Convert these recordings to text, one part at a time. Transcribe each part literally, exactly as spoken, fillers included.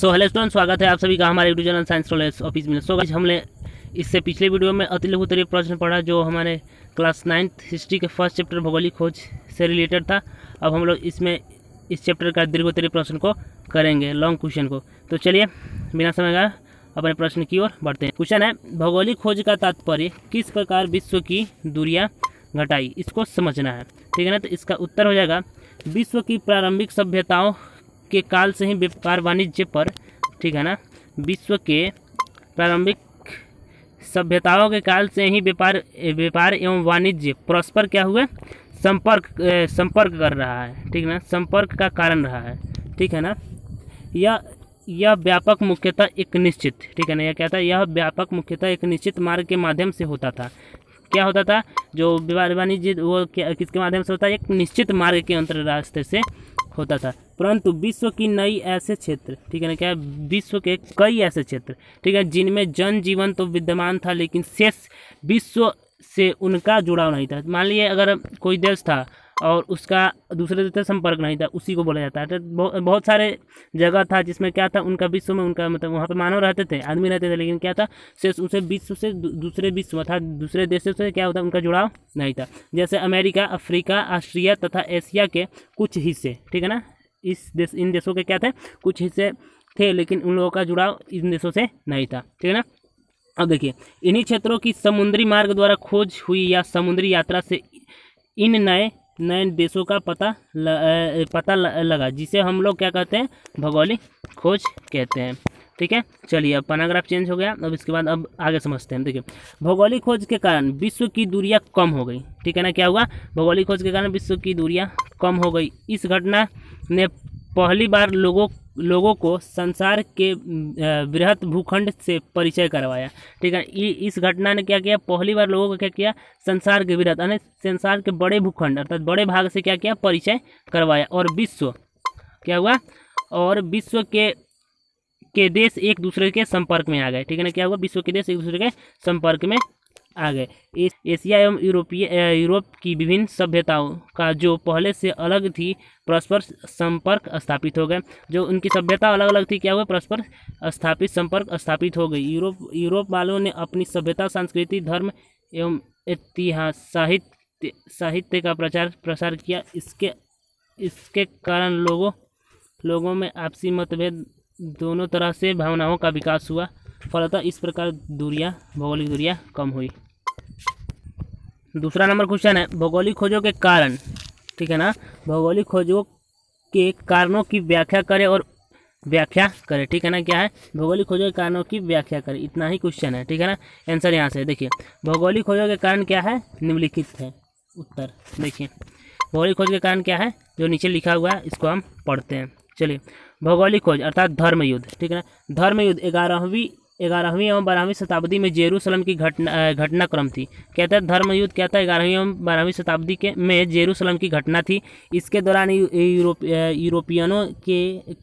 So hello student, स्वागत है आप सभी का हमारे YouTube channel science knowledge official में। सो गाइस, हमने इससे पिछले वीडियो में अति लघु उत्तरीय प्रश्न पढ़ा जो हमारे क्लास नाइन्थ हिस्ट्री के फर्स्ट चैप्टर भौगोलिक खोज से रिलेटेड था। अब हम लोग इसमें इस चैप्टर का दीर्घ उत्तरीय प्रश्न को करेंगे, लॉन्ग क्वेश्चन को। तो चलिए बिना समय गवाए अपने प्रश्न की ओर बढ़ते हैं। क्वेश्चन है, भौगोलिक खोज का तात्पर्य किस प्रकार विश्व की दूरियाँ घटाई, इसको समझना है, ठीक है ना। तो इसका उत्तर हो जाएगा, विश्व की प्रारंभिक सभ्यताओं के काल से ही व्यापार वाणिज्य पर, ठीक है ना, विश्व के प्रारंभिक सभ्यताओं के काल से ही व्यापार व्यापार एवं वाणिज्य परस्पर क्या हुए, संपर्क संपर्क कर रहा है, ठीक है ना, संपर्क का कारण रहा है, ठीक है ना। यह यह व्यापक मुख्यतः एक निश्चित, ठीक है ना, यह क्या था, यह व्यापक मुख्यतः एक निश्चित मार्ग के माध्यम से होता था। क्या होता था, जो व्यापार वाणिज्य वो क्या, किसके माध्यम से होता है, एक निश्चित मार्ग के अंतर रास्ते से होता था। परंतु विश्व की नई ऐसे क्षेत्र, ठीक है ना, क्या, विश्व के कई ऐसे क्षेत्र, ठीक है, जिनमें जन जीवन तो विद्यमान था लेकिन शेष विश्व से उनका जुड़ाव नहीं था। मान लीजिए अगर कोई देश था और उसका दूसरे देश से संपर्क नहीं था, उसी को बोला जाता है। तो बहुत सारे जगह था जिसमें क्या था, उनका विश्व में उनका मतलब वहाँ पे मानव रहते थे, आदमी रहते थे, लेकिन क्या था, शेष उसे विश्व से दूसरे विश्व अर्थात दूसरे देशों से क्या होता, उनका जुड़ाव नहीं था। जैसे अमेरिका, अफ्रीका, ऑस्ट्रेलिया तथा एशिया के कुछ हिस्से, ठीक है ना, इस देश इन देशों के क्या थे, कुछ हिस्से थे, लेकिन उन लोगों का जुड़ाव इन देशों से नहीं था, ठीक है ना। अब देखिए, इन्हीं क्षेत्रों की समुद्री मार्ग द्वारा खोज हुई या समुद्री यात्रा से इन नए नए देशों का पता ल, पता लगा, जिसे हम लोग क्या कहते हैं, भौगोलिक खोज कहते हैं, ठीक है। चलिए, अब पैराग्राफ चेंज हो गया। अब इसके बाद अब आगे समझते हैं। देखिए, भौगोलिक खोज के कारण विश्व की दूरियां कम हो गई, ठीक है ना, क्या हुआ, भौगोलिक खोज के कारण विश्व की दूरियां कम हो गई। इस घटना ने पहली बार लोगों लोगों को संसार के बृहत भूखंड से परिचय करवाया, ठीक है। इस घटना ने क्या किया, पहली बार लोगों को क्या किया, संसार के बृहत यानी संसार के बड़े भूखंड अर्थात बड़े भाग से क्या किया, परिचय करवाया। और विश्व क्या हुआ, और विश्व के के देश एक दूसरे के संपर्क में आ गए, ठीक है ना, क्या हुआ, विश्व के देश एक दूसरे के संपर्क में आ गए। एस, एशिया एवं यूरोपीय यूरोप की विभिन्न सभ्यताओं का जो पहले से अलग थी, परस्पर संपर्क स्थापित हो गए। जो उनकी सभ्यता अलग अलग थी, क्या हुआ, परस्पर स्थापित संपर्क स्थापित हो गई। यूरोप यूरोप वालों ने अपनी सभ्यता, संस्कृति, धर्म एवं इतिहास, साहित्य साहित्य का प्रचार प्रसार किया। इसके इसके कारण लोगों लोगों में आपसी मतभेद दोनों तरह से भावनाओं का विकास हुआ। फलतः इस प्रकार दूरियां भौगोलिक दूरियां कम हुई। दूसरा नंबर क्वेश्चन है, भौगोलिक खोजों के कारण, ठीक है ना, भौगोलिक खोजों के कारणों की व्याख्या करें और व्याख्या करें, ठीक है ना, क्या है, भौगोलिक खोजों के कारणों की व्याख्या करें, इतना ही क्वेश्चन है, ठीक है ना। आंसर यहाँ से देखिए, भौगोलिक खोजों के कारण क्या है, निम्नलिखित है उत्तर। देखिए, भौगोलिक खोज के कारण क्या है, जो नीचे लिखा हुआ है, इसको हम पढ़ते हैं। चलिए, भौगोलिक खोज अर्थात धर्म युद्ध, ठीक है ना, धर्म युद्ध ग्यारहवीं ग्यारहवीं एवं बारहवीं शताब्दी में जेरूसलम की घटना घटनाक्रम थी। कहता है, धर्म युद्ध कहता है ग्यारहवीं एवं बारहवीं शताब्दी के में जेरूसलम की घटना थी। इसके दौरान यूरोप यूरोपियनों के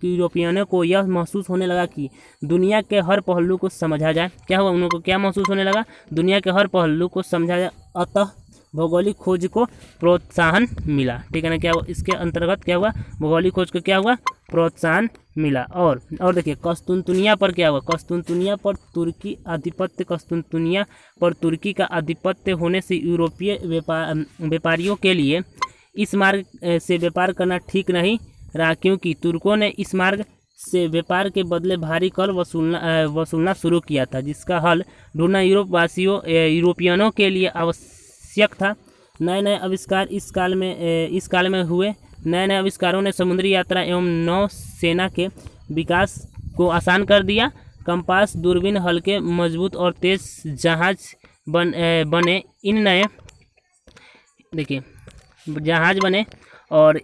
यूरोपियनों को यह महसूस होने लगा कि दुनिया के हर पहलू को समझा जाए। क्या हुआ, उनको क्या महसूस होने लगा, दुनिया के हर पहलू को समझा जाए, अतः भौगोलिक खोज को प्रोत्साहन मिला, ठीक है ना, क्या हुआ, इसके अंतर्गत क्या हुआ, भौगोलिक खोज को क्या हुआ, प्रोत्साहन मिला। और और देखिए, कस्तुनतुनिया पर क्या हुआ, कस्तुनतुनिया पर तुर्की आधिपत्य कस्तुनतुनिया पर तुर्की का आधिपत्य होने से यूरोपीय व्यापार व्यापारियों के लिए इस मार्ग से व्यापार करना ठीक नहीं रहा, क्योंकि तुर्कों ने इस मार्ग से व्यापार के बदले भारी कर वसूलना वसूलना शुरू किया था, जिसका हल ढूंढना यूरोपवासियों यूरोपियनों के लिए आवश्यक था। नए नए आविष्कार इस काल में इस काल में हुए। नए नए आविष्कारों ने समुद्री यात्रा एवं नौसेना के विकास को आसान कर दिया। कंपास, दूरबीन, हल्के, मजबूत और तेज जहाज बन बने इन नए देखिए जहाज बने और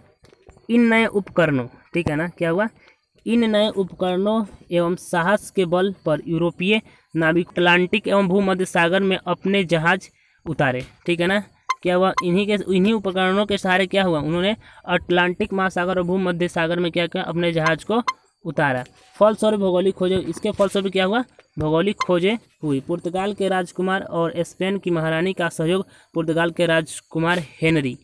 इन नए उपकरणों, ठीक है ना, क्या हुआ, इन नए उपकरणों एवं साहस के बल पर यूरोपीय नाविक अटलांटिक एवं भूमध्य सागर में अपने जहाज उतारे, ठीक है ना, क्या हुआ, इन्हीं के इन्हीं उपकरणों के सहारे क्या हुआ, उन्होंने अटलांटिक महासागर और भूमध्य सागर में क्या किया, अपने जहाज को उतारा। फलस्वरूप भौगोलिक खोजें इसके फलस्वरूप क्या हुआ, भौगोलिक खोजें हुई। पुर्तगाल के राजकुमार और स्पेन की महारानी का सहयोग, पुर्तगाल के राजकुमार Henry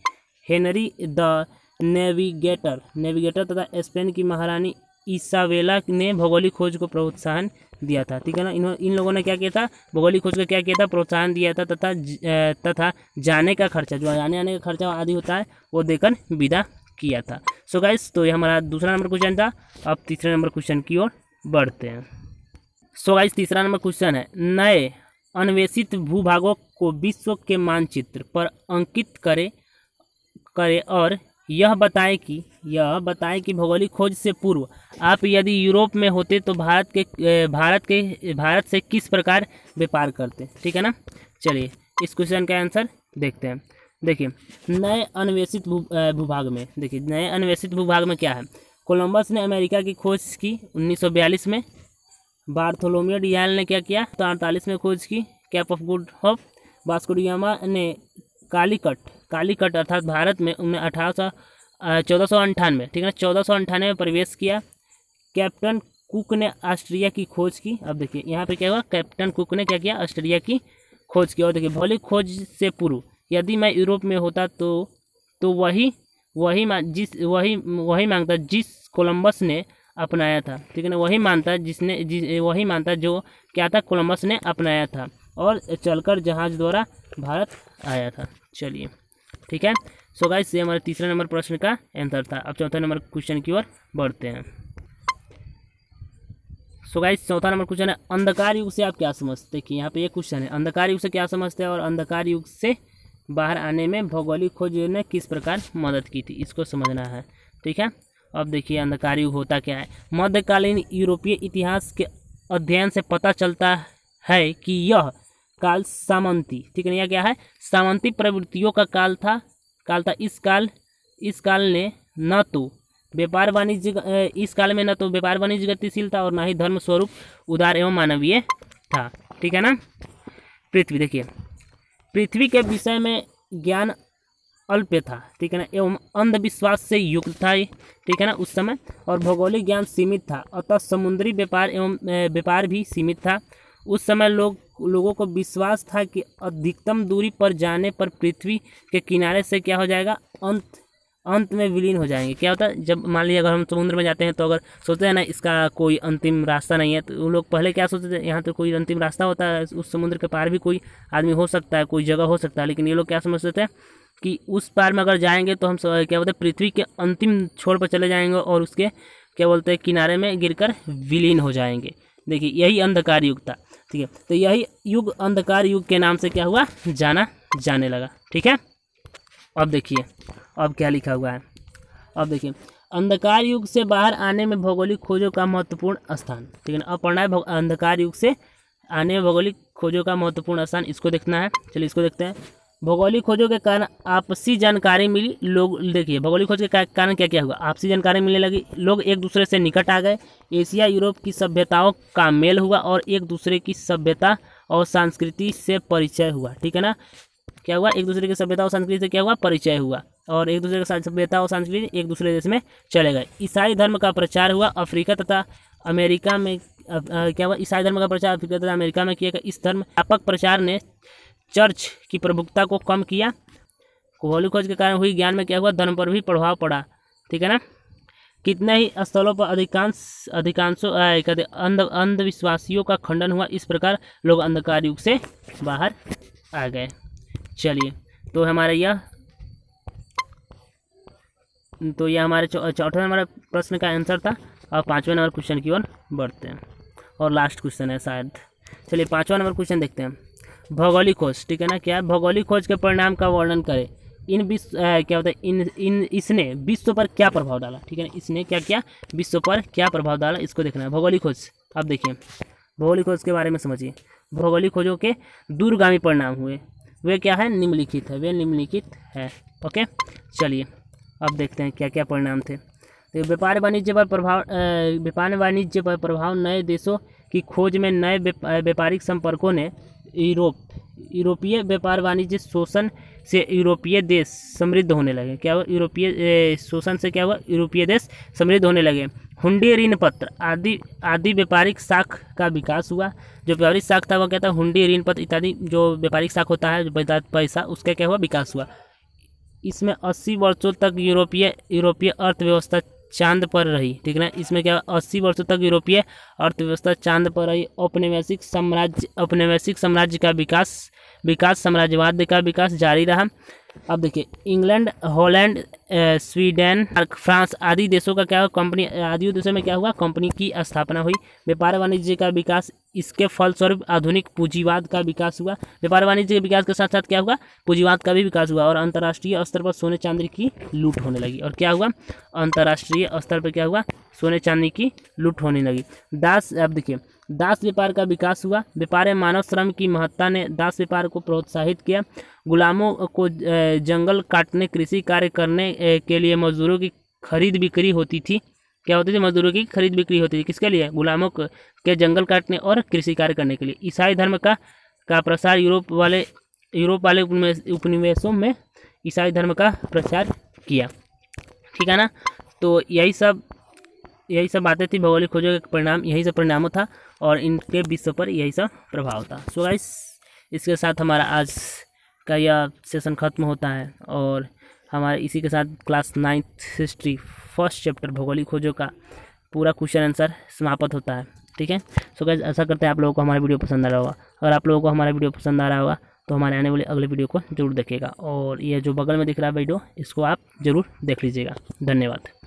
Henry the navigator navigator तथा स्पेन की महारानी इसाबेला ने भौगोलिक खोज को प्रोत्साहन दिया था। ठीक है ना, इन इन लोगों ने क्या किया था, भौगोलिक खोज का क्या किया था, प्रोत्साहन दिया था, तथा तथा जाने का खर्चा, जो आने आने का खर्चा आदि होता है वो देकर विदा किया था। सो गाइस, तो ये हमारा दूसरा नंबर क्वेश्चन था। अब तीसरे नंबर क्वेश्चन की ओर बढ़ते हैं। सो गाइस, तीसरा नंबर क्वेश्चन है, नए अन्वेषित भूभागों को विश्व के मानचित्र पर अंकित करें करें और यह बताएं कि यह बताएं कि भौगोलिक खोज से पूर्व आप यदि यूरोप में होते तो भारत के भारत के भारत से किस प्रकार व्यापार करते। ठीक है ना, चलिए इस क्वेश्चन का आंसर देखते हैं। देखिए, नए अन्वेषित भूभाग में, देखिए नए अन्वेषित भूभाग में क्या है, कोलंबस ने अमेरिका की खोज की उन्नीस सौ बयालीस में, बार्थोलोम्यू डियाज ने क्या किया अड़तालीस में खोज की cap of good hope, Vasco da Gama ने कालीकट कालीकट अर्थात भारत में उन्हें अठारह सौ चौदह सौ अंठानवे ठीक है ना चौदह सौ अंठानवे में प्रवेश किया। कैप्टन कुक ने ऑस्ट्रेलिया की खोज की। अब देखिए यहाँ पे क्या हुआ, कैप्टन कुक ने क्या किया, ऑस्ट्रेलिया की खोज की। और देखिए, भौगोलिक खोज से पूर्व यदि मैं यूरोप में होता तो तो वही वही जिस वही वही मांगता जिस कोलंबस ने अपनाया था। ठीक है ना, वही मानता जिसने जिस वही मानता जो क्या था, कोलंबस ने अपनाया था और चलकर जहाज द्वारा भारत आया था। चलिए ठीक है। सो गाइस, ये हमारे तीसरे नंबर प्रश्न का आंसर था। अब चौथा नंबर क्वेश्चन की ओर बढ़ते हैं। सो गाइस, चौथा नंबर क्वेश्चन है, अंधकार युग से आप क्या समझते हैं। कि यहाँ पे एक क्वेश्चन है, अंधकार युग से क्या समझते हैं और अंधकार युग से बाहर आने में भौगोलिक खोज ने किस प्रकार मदद की थी, इसको समझना है। ठीक है, अब देखिए अंधकार युग होता क्या है। मध्यकालीन यूरोपीय इतिहास के अध्ययन से पता चलता है कि यह काल सामंती, ठीक है, यह क्या है, सामंती प्रवृत्तियों का काल था काल था इस काल इस काल ने न तो व्यापार वाणिज्य इस काल में न तो व्यापार वाणिज्य गतिशील था और न ही धर्म स्वरूप उदार एवं मानवीय था। ठीक है ना, पृथ्वी, देखिए पृथ्वी के विषय में ज्ञान अल्प था, ठीक है ना, एवं अंधविश्वास से युक्त था, ठीक है ना, उस समय, और भौगोलिक ज्ञान सीमित था, अतः समुद्री व्यापार एवं व्यापार भी सीमित था। उस समय लोग लोगों को विश्वास था कि अधिकतम दूरी पर जाने पर पृथ्वी के किनारे से क्या हो जाएगा, अंत अंत में विलीन हो जाएंगे। क्या होता है, जब मान लीजिए अगर हम समुद्र में जाते हैं तो अगर सोचते हैं ना इसका कोई अंतिम रास्ता नहीं है, तो वो लोग पहले क्या सोचते थे, यहाँ तो कोई अंतिम रास्ता होता है, उस समुद्र के पार भी कोई आदमी हो सकता है, कोई जगह हो सकता है, लेकिन ये लोग क्या समझते थे कि उस पार में अगर जाएंगे तो हम क्या बोलते हैं, पृथ्वी के अंतिम छोर पर चले जाएंगे और उसके क्या बोलते हैं किनारे में गिरकर विलीन हो जाएंगे। देखिए, यही अंधकार युग था। ठीक है, तो यही युग अंधकार युग के नाम से क्या हुआ, जाना जाने लगा। ठीक है, अब देखिए अब क्या लिखा हुआ है। अब देखिए, अंधकार युग से बाहर आने में भौगोलिक खोजों का महत्वपूर्ण स्थान। ठीक है ना, अब पढ़ना है अंधकार युग से आने में भौगोलिक खोजों का महत्वपूर्ण स्थान, इसको देखना है। चलिए इसको देखते हैं। भौगोलिक खोजों के कारण आपसी जानकारी मिली, लोग, देखिए भौगोलिक खोज के कारण क्या क्या हुआ, आपसी जानकारी मिलने लगी, लोग एक दूसरे से निकट आ गए, एशिया यूरोप की सभ्यताओं का मेल हुआ और एक दूसरे की सभ्यता और संस्कृति से परिचय हुआ। ठीक है ना, क्या हुआ, एक दूसरे की सभ्यता और संस्कृति से क्या हुआ, परिचय हुआ, और एक दूसरे के साथ सभ्यता और संस्कृति एक दूसरे देश में चले गए। ईसाई धर्म का प्रचार हुआ, अफ्रीका तथा अमेरिका में क्या हुआ, ईसाई धर्म का प्रचार अफ्रीका तथा अमेरिका में किया गया। इस धर्म व्यापक प्रचार ने चर्च की प्रमुखता को कम किया। भौगोलिक खोज के कारण हुई ज्ञान में क्या हुआ, धर्म पर भी प्रभाव पड़ा। ठीक है ना, कितने ही स्थलों पर अधिकांश अधिकांशों अंध अंधविश्वासियों का खंडन हुआ। इस प्रकार लोग अंधकार युग से बाहर आ गए। चलिए, तो हमारा यह तो यह हमारे चौथे नंबर प्रश्न का आंसर था। और पांचवें नंबर क्वेश्चन की ओर बढ़ते हैं, और लास्ट क्वेश्चन है शायद। चलिए पांचवा नंबर क्वेश्चन देखते हैं। भौगोलिक खोज, ठीक है ना, क्या भौगोलिक खोज के परिणाम का वर्णन करें। इन विश्व क्या होता है इन इन इसने विश्व पर क्या प्रभाव डाला। ठीक है ना, इसने क्या क्या विश्व पर क्या प्रभाव डाला, इसको देखना है भौगोलिक खोज। अब देखिए, भौगोलिक खोज के बारे में समझिए। भौगोलिक खोजों के दूरगामी परिणाम हुए, वे क्या है, निम्नलिखित है वे निम्नलिखित है। ओके, चलिए अब देखते हैं क्या क्या परिणाम थे। तो व्यापार वाणिज्य पर प्रभाव व्यापार वाणिज्य पर प्रभाव नए देशों की खोज में नए व्यापारिक संपर्कों ने यूरोप यूरोपीय व्यापार वाणिज्य शोषण से यूरोपीय देश समृद्ध होने लगे। क्या हुआ, यूरोपीय शोषण से क्या हुआ, यूरोपीय देश समृद्ध होने लगे। हुंडी, ऋण पत्र आदि आदि व्यापारिक शाख का विकास हुआ। जो व्यापारिक शाख था वह क्या था, हुंडी, ऋण पत्र इत्यादि जो व्यापारिक शाख होता है, जो पैसा, उसका क्या हुआ, विकास हुआ। इसमें अस्सी वर्षों तक यूरोपीय यूरोपीय अर्थव्यवस्था चांद पर रही, ठीक है ना। इसमें क्या अस्सी वर्षों तक यूरोपीय अर्थव्यवस्था चांद पर रही। औपनिवेशिक साम्राज्य औपनिवेशिक साम्राज्य का विकास विकास साम्राज्यवाद का विकास जारी रहा। अब देखिए इंग्लैंड, हॉलैंड, स्वीडन, फ्रांस आदि देशों का क्या कंपनी आदि देशों में क्या हुआ, कंपनी की स्थापना हुई। व्यापार वाणिज्य का विकास, इसके फलस्वरूप आधुनिक पूंजीवाद का विकास हुआ। व्यापार वाणिज्य के विकास के साथ साथ क्या हुआ, पूंजीवाद का भी विकास हुआ और अंतर्राष्ट्रीय स्तर पर सोने चांदी की लूट होने लगी। और क्या हुआ, अंतर्राष्ट्रीय स्तर पर क्या हुआ, सोने चांदी की लूट होने लगी। दास, अब देखिए दास व्यापार का विकास हुआ। व्यापार में मानव श्रम की महत्ता ने दास व्यापार को प्रोत्साहित किया। गुलामों को जंगल काटने, कृषि कार्य करने के लिए मजदूरों की खरीद बिक्री होती थी। क्या होती थी, मजदूरों की खरीद बिक्री होती थी, किसके लिए, गुलामों के जंगल काटने और कृषि कार्य करने के लिए। ईसाई धर्म का का प्रसार यूरोप वाले यूरोप वाले उपनिवेशों में ईसाई धर्म का प्रचार किया, ठीक है ना। तो यही सब यही सब बातें थी, भौगोलिक खोजों का परिणाम यही सब परिणामों था और इनके विश्व पर यही सब प्रभाव था। सो गाइस, इसके साथ हमारा आज का यह सेशन ख़त्म होता है और हमारे इसी के साथ class ninth history first chapter भौगोलिक खोजों का पूरा क्वेश्चन आंसर समाप्त होता है, ठीक है। सो गाइस, ऐसा करते हैं आप लोगों को हमारा वीडियो पसंद आ रहा होगा। अगर आप लोगों को हमारा वीडियो पसंद आ रहा होगा तो हमारे आने वाले अगले वीडियो को जरूर देखिएगा और यह जो बगल में दिख रहा है वीडियो, इसको आप जरूर देख लीजिएगा। धन्यवाद।